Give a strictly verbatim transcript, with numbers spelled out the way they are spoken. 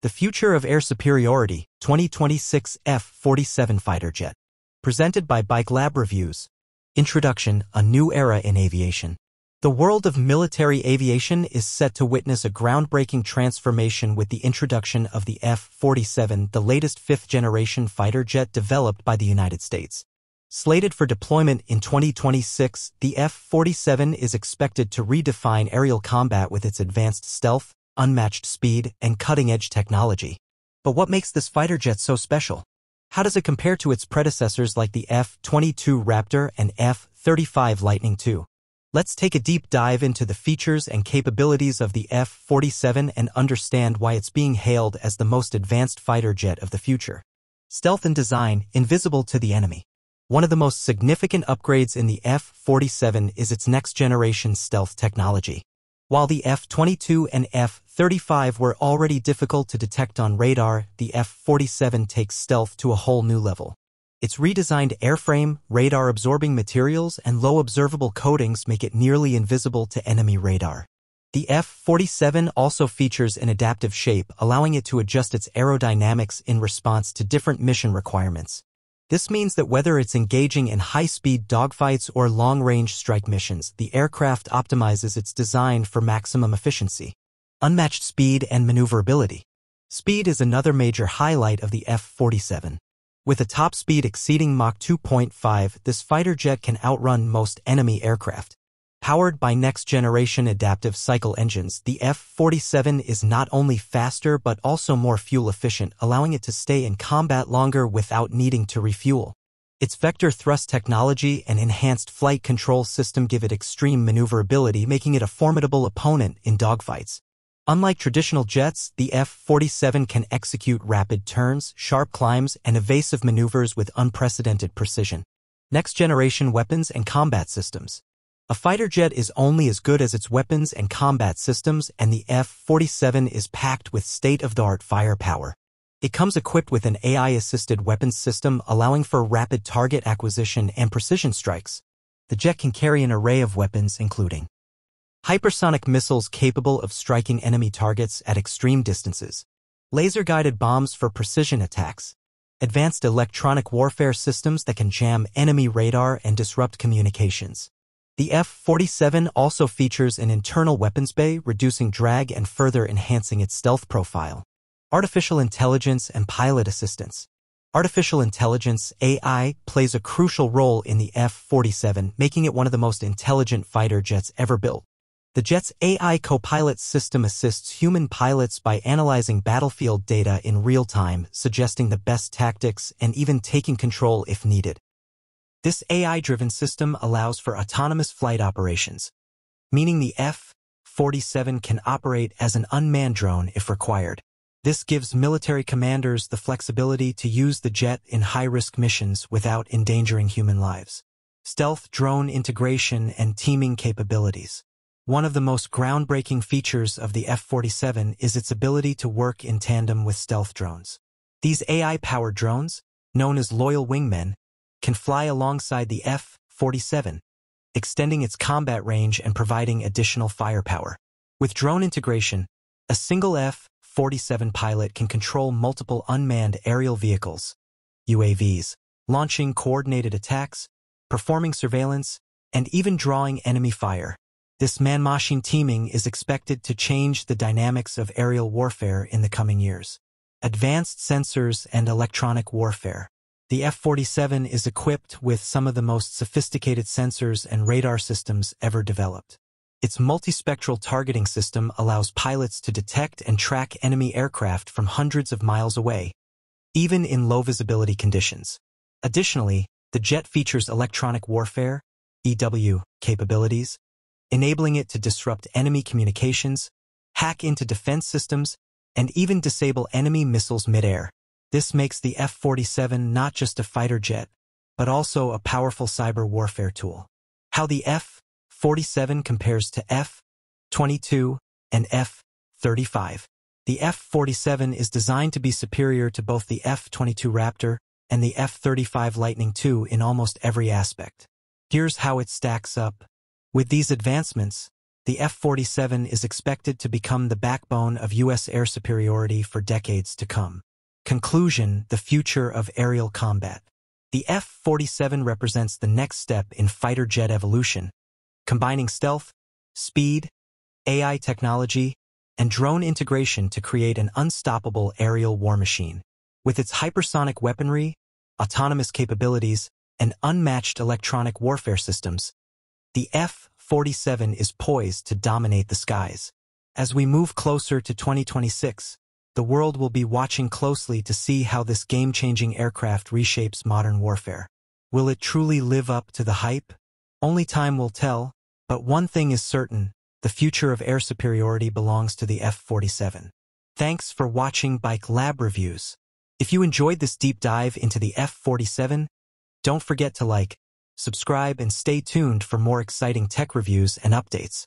The Future of Air Superiority, twenty twenty-six F forty-seven Fighter Jet. Presented by Bike Lab Reviews. Introduction, a new era in aviation. The world of military aviation is set to witness a groundbreaking transformation with the introduction of the F forty-seven, the latest fifth-generation fighter jet developed by the United States. Slated for deployment in twenty twenty-six, the F forty-seven is expected to redefine aerial combat with its advanced stealth, unmatched speed, and cutting-edge technology. But what makes this fighter jet so special? How does it compare to its predecessors like the F twenty-two Raptor and F thirty-five Lightning two? Let's take a deep dive into the features and capabilities of the F forty-seven and understand why it's being hailed as the most advanced fighter jet of the future. Stealth and design, invisible to the enemy. One of the most significant upgrades in the F forty-seven is its next-generation stealth technology. While the F twenty-two and F thirty-five were already difficult to detect on radar, the F forty-seven takes stealth to a whole new level. Its redesigned airframe, radar-absorbing materials, and low-observable coatings make it nearly invisible to enemy radar. The F forty-seven also features an adaptive shape, allowing it to adjust its aerodynamics in response to different mission requirements. This means that whether it's engaging in high-speed dogfights or long-range strike missions, the aircraft optimizes its design for maximum efficiency. Unmatched speed and maneuverability. Speed is another major highlight of the F forty-seven. With a top speed exceeding Mach two point five, this fighter jet can outrun most enemy aircraft. Powered by next-generation adaptive cycle engines, the F forty-seven is not only faster but also more fuel-efficient, allowing it to stay in combat longer without needing to refuel. Its vector thrust technology and enhanced flight control system give it extreme maneuverability, making it a formidable opponent in dogfights. Unlike traditional jets, the F forty-seven can execute rapid turns, sharp climbs, and evasive maneuvers with unprecedented precision. Next-generation weapons and combat systems. A fighter jet is only as good as its weapons and combat systems, and the F forty-seven is packed with state-of-the-art firepower. It comes equipped with an A I-assisted weapons system, allowing for rapid target acquisition and precision strikes. The jet can carry an array of weapons, including hypersonic missiles capable of striking enemy targets at extreme distances, laser-guided bombs for precision attacks, advanced electronic warfare systems that can jam enemy radar and disrupt communications. The F forty-seven also features an internal weapons bay, reducing drag and further enhancing its stealth profile. Artificial intelligence and pilot assistance. Artificial intelligence, A I, plays a crucial role in the F forty-seven, making it one of the most intelligent fighter jets ever built. The jet's A I co-pilot system assists human pilots by analyzing battlefield data in real time, suggesting the best tactics and even taking control if needed. This A I-driven system allows for autonomous flight operations, meaning the F forty-seven can operate as an unmanned drone if required. This gives military commanders the flexibility to use the jet in high-risk missions without endangering human lives. Stealth drone integration and teaming capabilities. One of the most groundbreaking features of the F forty-seven is its ability to work in tandem with stealth drones. These A I-powered drones, known as loyal wingmen, can fly alongside the F forty-seven, extending its combat range and providing additional firepower. With drone integration, a single F forty-seven pilot can control multiple unmanned aerial vehicles, U A Vs, launching coordinated attacks, performing surveillance, and even drawing enemy fire. This man-machine teaming is expected to change the dynamics of aerial warfare in the coming years. Advanced sensors and electronic warfare. The F forty-seven is equipped with some of the most sophisticated sensors and radar systems ever developed. Its multispectral targeting system allows pilots to detect and track enemy aircraft from hundreds of miles away, even in low-visibility conditions. Additionally, the jet features electronic warfare, E W, capabilities, enabling it to disrupt enemy communications, hack into defense systems, and even disable enemy missiles mid-air. This makes the F forty-seven not just a fighter jet, but also a powerful cyber warfare tool. How the F forty-seven compares to F twenty-two and F thirty-five. The F forty-seven is designed to be superior to both the F twenty-two Raptor and the F thirty-five Lightning two in almost every aspect. Here's how it stacks up. With these advancements, the F forty-seven is expected to become the backbone of U S air superiority for decades to come. Conclusion: the future of aerial combat. The F forty-seven represents the next step in fighter jet evolution, combining stealth, speed, A I technology, and drone integration to create an unstoppable aerial war machine. With its hypersonic weaponry, autonomous capabilities, and unmatched electronic warfare systems, the F forty-seven is poised to dominate the skies. As we move closer to twenty twenty-six, the world will be watching closely to see how this game-changing aircraft reshapes modern warfare. Will it truly live up to the hype? Only time will tell, but one thing is certain: the future of air superiority belongs to the F forty-seven. Thanks for watching Bike Lab Reviews. If you enjoyed this deep dive into the F forty-seven, don't forget to like, subscribe, and stay tuned for more exciting tech reviews and updates.